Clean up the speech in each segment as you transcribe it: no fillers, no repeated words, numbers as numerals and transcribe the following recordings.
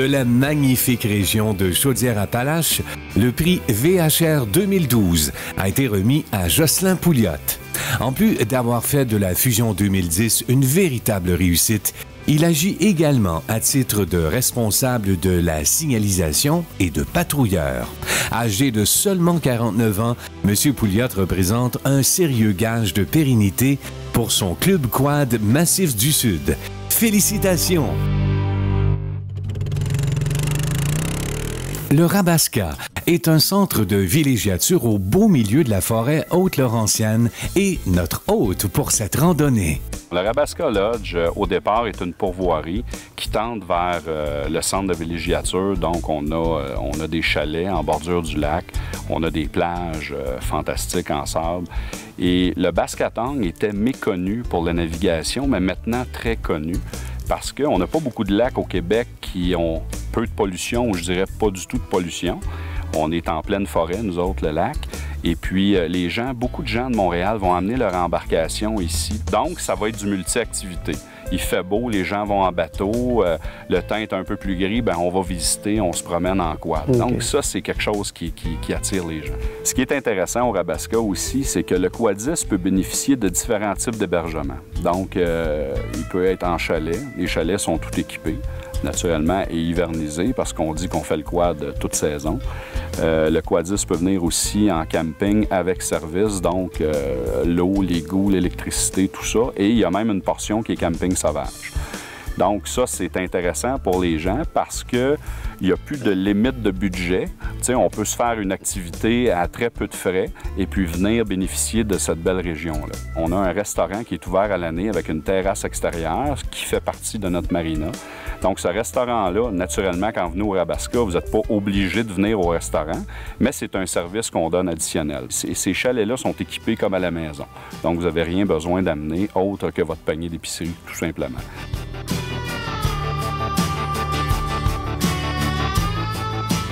de la magnifique région de Chaudière-Appalaches, le prix VHR 2012 a été remis à Jocelyn Pouliot. En plus d'avoir fait de la Fusion 2010 une véritable réussite, il agit également à titre de responsable de la signalisation et de patrouilleur. Âgé de seulement 49 ans, M. Pouliot représente un sérieux gage de pérennité pour son club Quad Massif du Sud. Félicitations! Le Rabaska est un centre de villégiature au beau milieu de la forêt haute-laurentienne et notre hôte pour cette randonnée. Le Rabaska Lodge, au départ, est une pourvoirie qui tente vers le centre de villégiature. Donc, on a des chalets en bordure du lac, on a des plages fantastiques en sable. Et le Baskatong était méconnu pour la navigation, mais maintenant très connu, parce qu'on n'a pas beaucoup de lacs au Québec qui ont peu de pollution, ou je dirais pas du tout de pollution. On est en pleine forêt, nous autres, le lac. Et puis, les gens, beaucoup de gens de Montréal vont amener leur embarcation ici. Donc, ça va être du multi-activité. Il fait beau, les gens vont en bateau, le temps est un peu plus gris, bien, on va visiter, on se promène en quad. Okay. Donc ça, c'est quelque chose qui attire les gens. Ce qui est intéressant au Rabaska aussi, c'est que le quadiste peut bénéficier de différents types d'hébergements. Donc, il peut être en chalet. Les chalets sont tout équipés, naturellement, et hivernisés, parce qu'on dit qu'on fait le quad toute saison. Le quadiste peut venir aussi en camping avec service, donc l'eau, l'égout, l'électricité, tout ça. Et il y a même une portion qui est camping sauvage. Donc ça, c'est intéressant pour les gens parce qu'il n'y a plus de limite de budget. Tu sais, on peut se faire une activité à très peu de frais et puis venir bénéficier de cette belle région-là. On a un restaurant qui est ouvert à l'année avec une terrasse extérieure qui fait partie de notre marina. Donc ce restaurant-là, naturellement, quand vous venez au Rabaska, vous n'êtes pas obligé de venir au restaurant, mais c'est un service qu'on donne additionnel. Ces chalets-là sont équipés comme à la maison. Donc vous n'avez rien besoin d'amener autre que votre panier d'épicerie, tout simplement.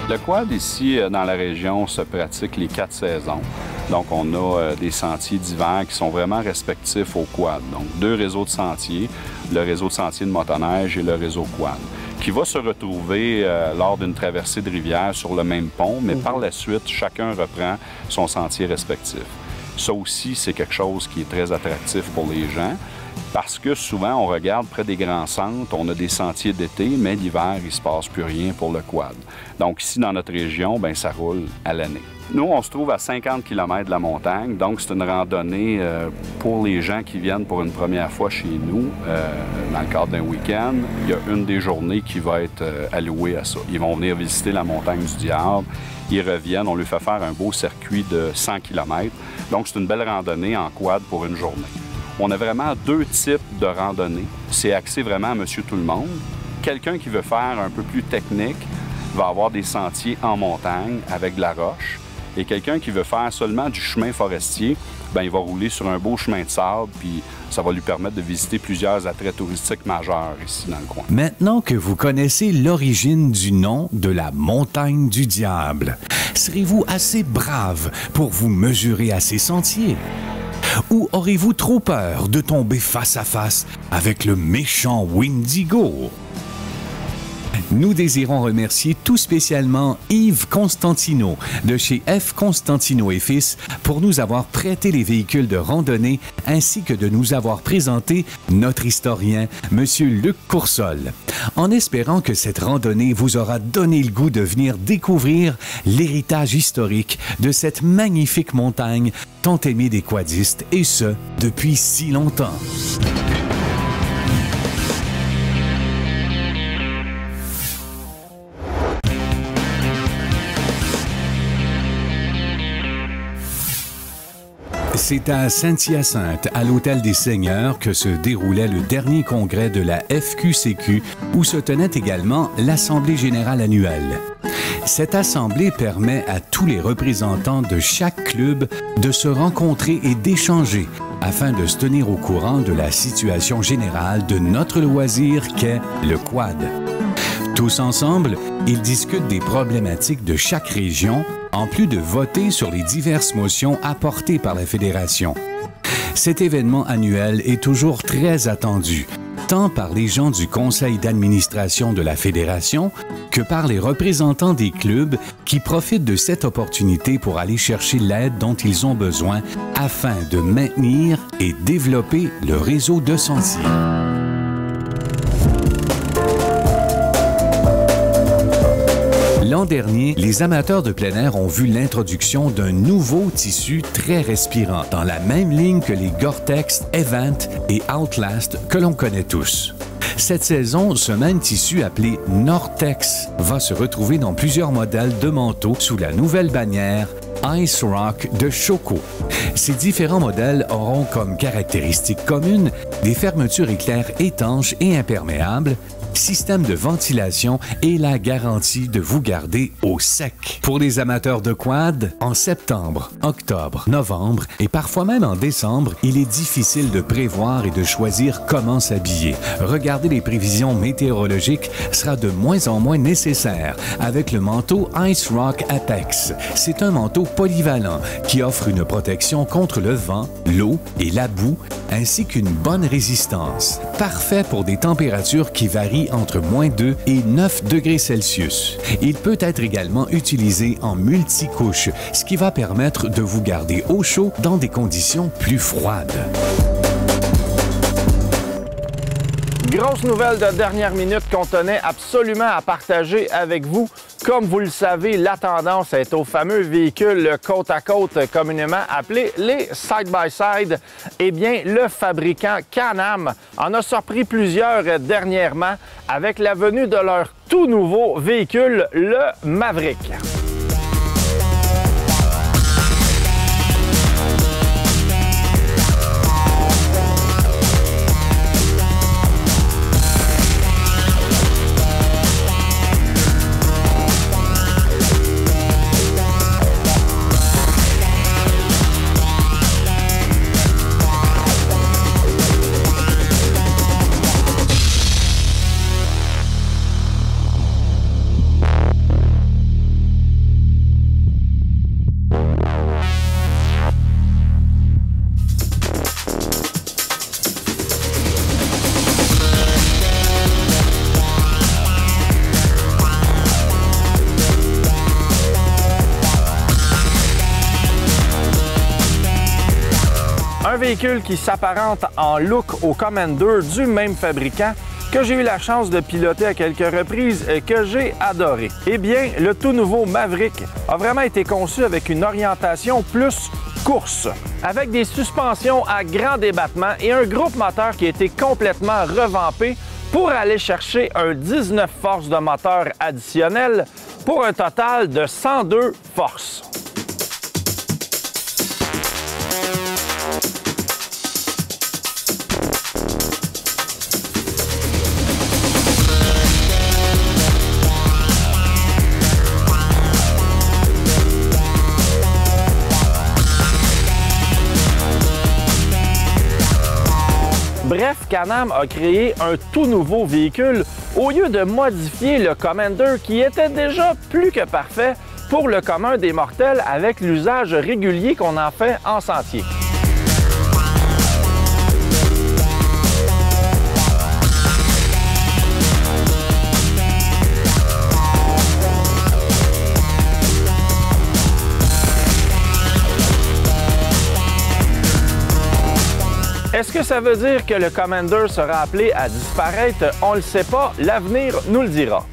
Le quad ici, dans la région, se pratique les 4 saisons. Donc, on a des sentiers d'hiver qui sont vraiment respectifs au quad. Donc, 2 réseaux de sentiers, le réseau de sentiers de motoneige et le réseau quad, qui va se retrouver lors d'une traversée de rivière sur le même pont, mais par la suite, chacun reprend son sentier respectif. Ça aussi, c'est quelque chose qui est très attractif pour les gens. Parce que souvent, on regarde près des grands centres, on a des sentiers d'été, mais l'hiver, il ne se passe plus rien pour le quad. Donc ici, dans notre région, bien, ça roule à l'année. Nous, on se trouve à 50 km de la montagne, donc c'est une randonnée pour les gens qui viennent pour une première fois chez nous dans le cadre d'un week-end. Il y a une des journées qui va être allouée à ça. Ils vont venir visiter la montagne du Diable. Ils reviennent, on lui fait faire un beau circuit de 100 km. Donc c'est une belle randonnée en quad pour une journée. On a vraiment 2 types de randonnées. C'est axé vraiment à monsieur tout le monde. Quelqu'un qui veut faire un peu plus technique va avoir des sentiers en montagne avec de la roche. Et quelqu'un qui veut faire seulement du chemin forestier, bien, il va rouler sur un beau chemin de sable, puis ça va lui permettre de visiter plusieurs attraits touristiques majeurs ici dans le coin. Maintenant que vous connaissez l'origine du nom de la Montagne du Diable, serez-vous assez brave pour vous mesurer à ces sentiers? Ou aurez-vous trop peur de tomber face à face avec le méchant Wendigo? Nous désirons remercier tout spécialement Yves Constantino de chez F. Constantino et fils pour nous avoir prêté les véhicules de randonnée ainsi que de nous avoir présenté notre historien, M. Luc Coursole. En espérant que cette randonnée vous aura donné le goût de venir découvrir l'héritage historique de cette magnifique montagne tant aimée des quadistes et ce, depuis si longtemps. C'est à Saint-Hyacinthe, à l'Hôtel des Seigneurs, que se déroulait le dernier congrès de la FQCQ, où se tenait également l'Assemblée générale annuelle. Cette assemblée permet à tous les représentants de chaque club de se rencontrer et d'échanger afin de se tenir au courant de la situation générale de notre loisir qu'est le quad. Tous ensemble, ils discutent des problématiques de chaque région, en plus de voter sur les diverses motions apportées par la Fédération. Cet événement annuel est toujours très attendu, tant par les gens du conseil d'administration de la Fédération que par les représentants des clubs qui profitent de cette opportunité pour aller chercher l'aide dont ils ont besoin afin de maintenir et développer le réseau de sentiers. L'an dernier, les amateurs de plein air ont vu l'introduction d'un nouveau tissu très respirant, dans la même ligne que les Gore-Tex, Event et Outlast que l'on connaît tous. Cette saison, ce même tissu appelé Nortex va se retrouver dans plusieurs modèles de manteaux sous la nouvelle bannière Ice Rock de Choco. Ces différents modèles auront comme caractéristiques communes des fermetures éclair étanches et imperméables, système de ventilation et la garantie de vous garder au sec. Pour les amateurs de quad, en septembre, octobre, novembre et parfois même en décembre, il est difficile de prévoir et de choisir comment s'habiller. Regarder les prévisions météorologiques sera de moins en moins nécessaire avec le manteau Ice Rock Apex. C'est un manteau polyvalent qui offre une protection contre le vent, l'eau et la boue, ainsi qu'une bonne résistance. Parfait pour des températures qui varient entre -2 et 9 degrés Celsius. Il peut être également utilisé en multicouches, ce qui va permettre de vous garder au chaud dans des conditions plus froides. Grosse nouvelle de dernière minute qu'on tenait absolument à partager avec vous. Comme vous le savez, la tendance est aux fameux véhicules côte-à-côte, communément appelés les side-by-side. Eh bien, le fabricant Can-Am en a surpris plusieurs dernièrement avec la venue de leur tout nouveau véhicule, le Maverick. Un véhicule qui s'apparente en look au Commander du même fabricant que j'ai eu la chance de piloter à quelques reprises et que j'ai adoré. Eh bien, le tout nouveau Maverick a vraiment été conçu avec une orientation plus course, avec des suspensions à grand débattement et un groupe moteur qui a été complètement revampé pour aller chercher un 19 forces de moteur additionnel pour un total de 102 forces. Bref, Can-Am a créé un tout nouveau véhicule au lieu de modifier le Commander qui était déjà plus que parfait pour le commun des mortels avec l'usage régulier qu'on en fait en sentier. Est-ce que ça veut dire que le Commander sera appelé à disparaître? On ne le sait pas, l'avenir nous le dira.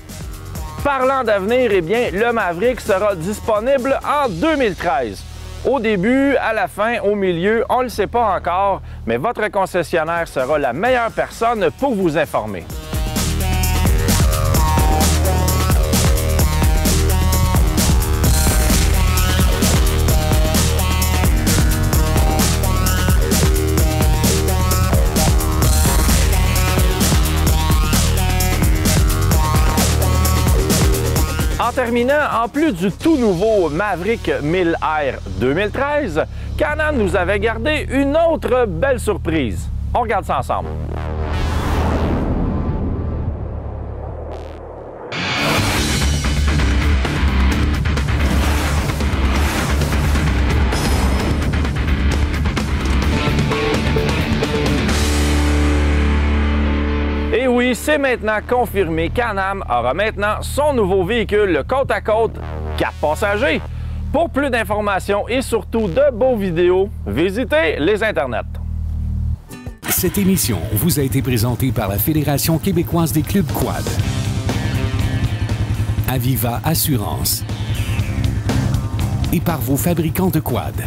Parlant d'avenir, eh bien, le Maverick sera disponible en 2013. Au début, à la fin, au milieu, on ne le sait pas encore, mais votre concessionnaire sera la meilleure personne pour vous informer. En terminant, en plus du tout nouveau Maverick 1000R 2013, Can-Am nous avait gardé une autre belle surprise. On regarde ça ensemble. C'est maintenant confirmé, Can-Am aura maintenant son nouveau véhicule, le côte à côte, 4 passagers. Pour plus d'informations et surtout de beaux vidéos, visitez les internets. Cette émission vous a été présentée par la Fédération québécoise des clubs Quad, Aviva Assurance et par vos fabricants de Quad.